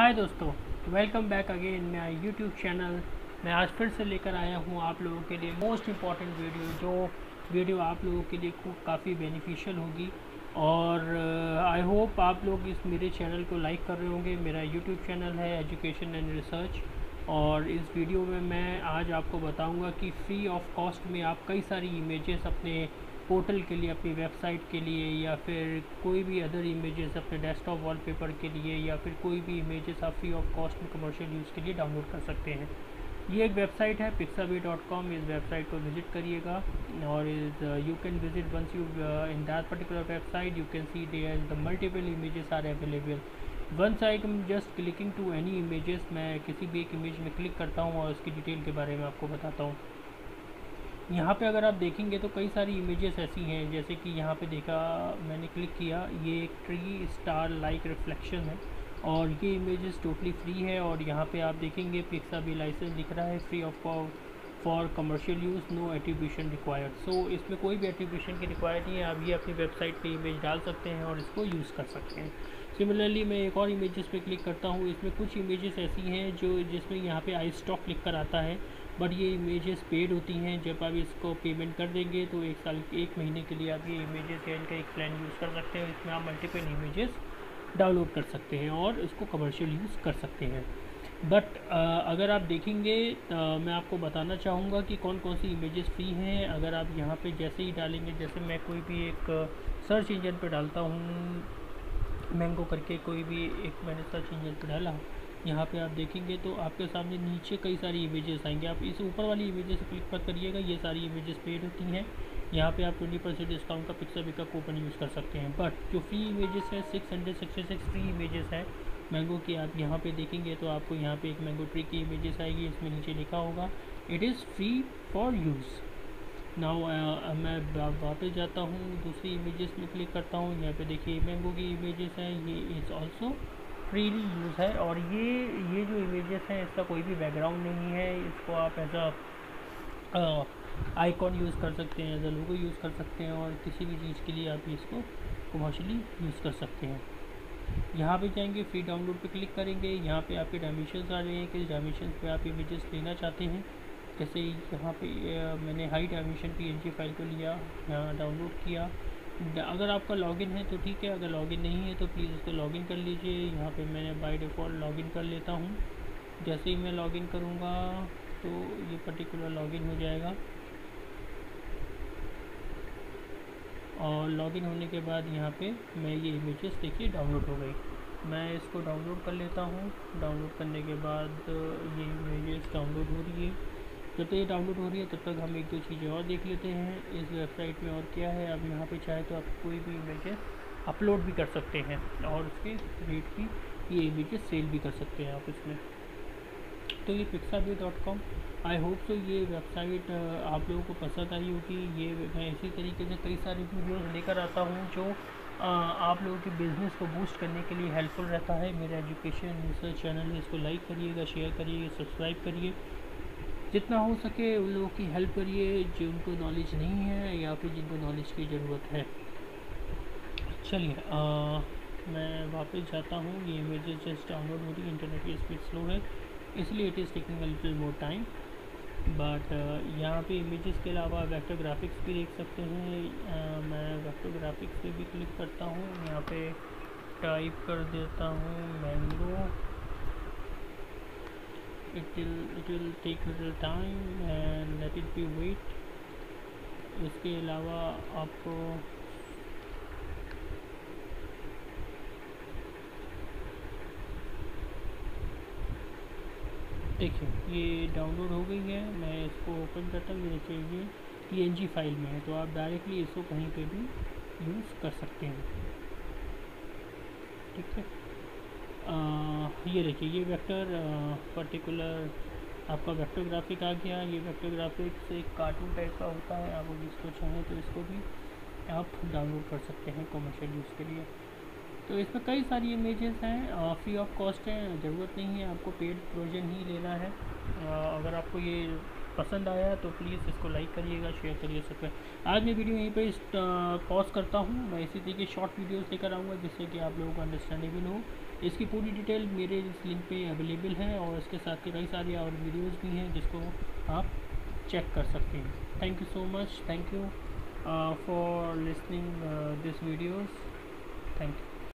हाय दोस्तों, welcome back again my YouTube channel. मैं आज फिर से लेकर आया हूँ आप लोगों के लिए मोस्ट इम्पॉर्टेंट वीडियो आप लोगों के लिए काफ़ी बेनिफिशियल होगी। और आई होप आप लोग इस मेरे चैनल को लाइक कर रहे होंगे। मेरा यूट्यूब चैनल है एजुकेशन एंड रिसर्च, और इस वीडियो में मैं आज आपको बताऊँगा कि फ्री ऑफ कॉस्ट में आप कई सारी इमेजेस अपने पोर्टल के लिए, अपनी वेबसाइट के लिए, या फिर कोई भी अदर इमेजेस अपने डेस्कटॉप वॉलपेपर के लिए, या फिर कोई भी इमेजेस आप फ्री ऑफ कॉस्ट में कमर्शियल यूज़ के लिए डाउनलोड कर सकते हैं। ये एक वेबसाइट है pixabay.com। इस वेबसाइट को विज़िट करिएगा और you can visit once you in that particular website you can see there is the multiple images are available. Once I am just clicking to any images, मैं किसी भी एक image में click करता हूँ और उसकी डिटेल के बारे में आपको बताता हूँ। यहाँ पे अगर आप देखेंगे तो कई सारी इमेजेस ऐसी हैं, जैसे कि यहाँ पे देखा, मैंने क्लिक किया, ये एक ट्री स्टार लाइक रिफ्लेक्शन है और ये इमेजेस टोटली फ्री है। और यहाँ पे आप देखेंगे पिक्साबे लाइसेंस दिख रहा है, free of for commercial use, no attribution required. So इसमें कोई भी एट्रीब्यूशन की रिक्वायर्ड नहीं है। आप ये अपनी वेबसाइट पे इमेज डाल सकते हैं और इसको यूज़ कर सकते हैं। सिमिलरली मैं एक और इमेजेस पे क्लिक करता हूँ। इसमें कुछ इमेजेस ऐसी हैं जिसमें यहाँ पे आई स्टॉक लिख कर आता है, बट ये इमेजेस पेड होती हैं। जब आप इसको पेमेंट कर देंगे तो एक महीने के लिए आप ये इमेजेस या इनका एक प्लान यूज़ कर सकते हैं। इसमें आप मल्टीपल इमेजेस डाउनलोड कर सकते हैं और इसको कमर्शियल यूज़ कर सकते हैं। बट अगर आप देखेंगे, मैं आपको बताना चाहूँगा कि कौन कौन सी इमेजेस फ्री हैं। अगर आप यहाँ पे जैसे ही डालेंगे, जैसे मैं कोई भी एक सर्च इंजन पे डालता हूँ, मैंगो करके कोई भी एक मैंने सर्च इंजन पे डाला, यहाँ पे आप देखेंगे तो आपके सामने नीचे कई सारी इमेजेस आएंगे। आप इस ऊपर वाली इमेजेस क्लिक मत करिएगा, ये सारी इमेजेस पेड होती हैं। यहाँ पे आप 20% डिस्काउंट का पिक्साबे का कूपन यूज़ कर सकते हैं। बट जो फ्री इमेजेस है, 666 फ्री इमेजेस है मैंगो की। आप यहाँ पे देखेंगे तो आपको यहाँ पे एक मैंगो ट्री की इमेजेस आएगी। इसमें नीचे लिखा होगा it is free for use now. मैं वापस जाता हूँ, दूसरी इमेजेस में क्लिक करता हूँ। यहाँ पे देखिए मैंगो की इमेजेस हैं, ये इज़ ऑल्सो फ्रीली यूज़ है। और ये जो इमेजेस हैं इसका कोई भी बैकग्राउंड नहीं है। इसको आप एज अ आइकॉन यूज़ कर सकते हैं, एज अ लोगो यूज़ कर सकते हैं, और किसी भी चीज़ के लिए आप इसको कमर्शियली यूज़ कर सकते हैं। यहाँ पे जाएंगे, फ्री डाउनलोड पे क्लिक करेंगे। यहाँ पे आपके डायमेंशंस आ रहे हैं, किस डायमेंशंस पे आप इमेजेस लेना चाहते हैं। जैसे यहाँ पे मैंने हाई डायमेंशन PNG फाइल को लिया, यहाँ डाउनलोड किया। अगर आपका लॉगिन है तो ठीक है, अगर लॉगिन नहीं है तो प्लीज़ इसको लॉगिन कर लीजिए। यहाँ पे मैंने बाय डिफ़ॉल्ट लॉगिन कर लेता हूँ। जैसे ही मैं लॉगिन करूँगा तो ये पर्टिकुलर लॉगिन हो जाएगा, और लॉगिन होने के बाद यहाँ पे मैं ये इमेजेस देखिए डाउनलोड हो गई। मैं इसको डाउनलोड कर लेता हूँ। डाउनलोड करने के बाद ये इमेजेस डाउनलोड हो रही है। जब तक ये डाउनलोड हो रही है तब तक हम एक दो चीज़ें और देख लेते हैं इस वेबसाइट में और क्या है। अब यहाँ पे चाहे तो आप कोई भी इमेजेस अपलोड भी कर सकते हैं और उसके रेट की ये इमेजेस सेल भी कर सकते हैं आप इसमें। तो ये pixabay.com, आई होप सो ये वेबसाइट आप लोगों को पसंद आई होगी। ये मैं इसी तरीके से कई सारी वीडियोस लेकर आता हूँ जो आप लोगों के बिज़नेस को बूस्ट करने के लिए हेल्पफुल रहता है। मेरा एजुकेशन रिसर्च चैनल है, इसको लाइक करिएगा, शेयर करिए, सब्सक्राइब करिए, जितना हो सके उन लोगों की हेल्प करिए जिनको नॉलेज नहीं है या फिर जिनको नॉलेज की ज़रूरत है। चलिए मैं वापस जाता हूँ। ये इमेजेस जस्ट डाउनलोड हो रही है, इंटरनेट की स्पीड स्लो है इसलिए it is taking a little more time. But यहाँ पे इमेजेस के अलावा वेक्टर ग्राफिक्स भी देख सकते हैं। मैं वेक्टर ग्राफिक्स पे भी क्लिक करता हूँ। यहाँ पे टाइप कर देता हूँ mango, it will take little time and let it be wait. इसके अलावा आपको देखिए ये डाउनलोड हो गई है। मैं इसको ओपन करता हूँ, देखिए ये PNG फाइल में है, तो आप डायरेक्टली इसको कहीं पे भी यूज़ कर सकते हैं। ठीक है, ये देखिए ये वेक्टर पर्टिकुलर आपका वेक्टर ग्राफिक आ गया। ये वेक्टर ग्राफिक्स एक कार्टून टाइप का होता है, आप इसको चाहें तो इसको भी आप डाउनलोड कर सकते हैं कमर्शियल यूज़ के लिए। तो इसमें कई सारी इमेजेस हैं, फ्री ऑफ कॉस्ट है, ज़रूरत नहीं है, आपको पेड वर्जन ही लेना है। अगर आपको ये पसंद आया तो प्लीज़ इसको लाइक करिएगा, शेयर करिए, सब्सक्राइब। आज मैं वीडियो यहीं पे पॉज करता हूँ। मैं इसी तरीके शॉर्ट वीडियोस लेकर आऊँगा जिससे कि आप लोगों को अंडरस्टैंडिंग हो। इसकी पूरी डिटेल मेरे इस लिंक पे अवेलेबल है और इसके साथ कई सारी और वीडियोस भी हैं जिसको आप चेक कर सकते हैं। Thank you so much, thank you for listening this videos, thank you.